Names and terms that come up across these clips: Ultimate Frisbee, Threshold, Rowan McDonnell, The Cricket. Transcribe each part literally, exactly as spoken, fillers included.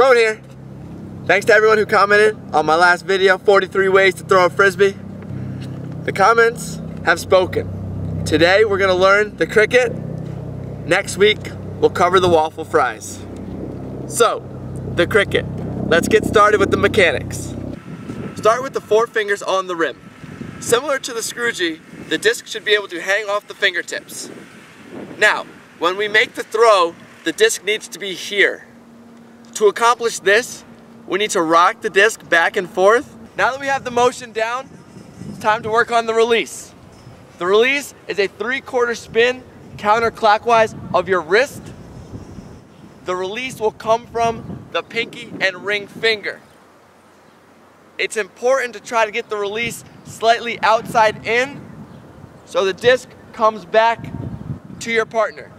Rowan here. Thanks to everyone who commented on my last video, forty-three ways to throw a frisbee. The comments have spoken. Today we're gonna learn the cricket. Next week we'll cover the waffle fries. So, the cricket. Let's get started with the mechanics. Start with the four fingers on the rim. Similar to the screwgee, the disc should be able to hang off the fingertips. Now, when we make the throw, the disc needs to be here. To accomplish this, we need to rock the disc back and forth. Now that we have the motion down, it's time to work on the release. The release is a three-quarter spin counterclockwise of your wrist. The release will come from the pinky and ring finger. It's important to try to get the release slightly outside in so the disc comes back to your partner.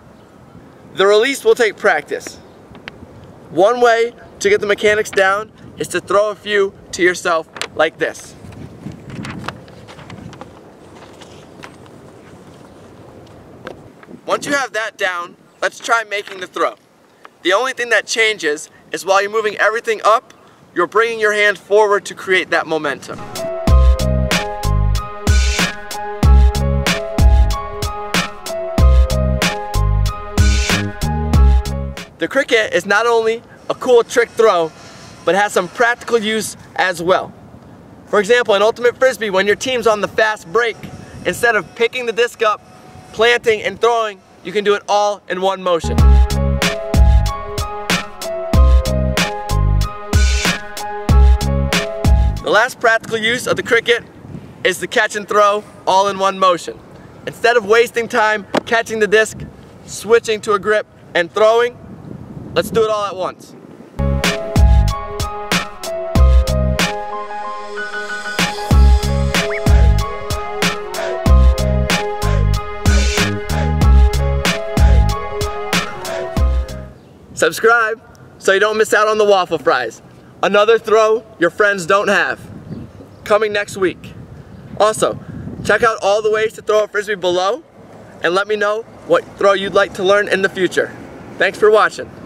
The release will take practice. One way to get the mechanics down is to throw a few to yourself like this. Once you have that down, let's try making the throw. The only thing that changes is while you're moving everything up, you're bringing your hand forward to create that momentum. The cricket is not only a cool trick throw, but has some practical use as well. For example, in Ultimate Frisbee, when your team's on the fast break, instead of picking the disc up, planting, and throwing, you can do it all in one motion. The last practical use of the cricket is the catch and throw all in one motion. Instead of wasting time catching the disc, switching to a grip, and throwing, let's do it all at once. Subscribe so you don't miss out on the waffle fries. Another throw your friends don't have. Coming next week. Also, check out all the ways to throw a frisbee below and let me know what throw you'd like to learn in the future. Thanks for watching.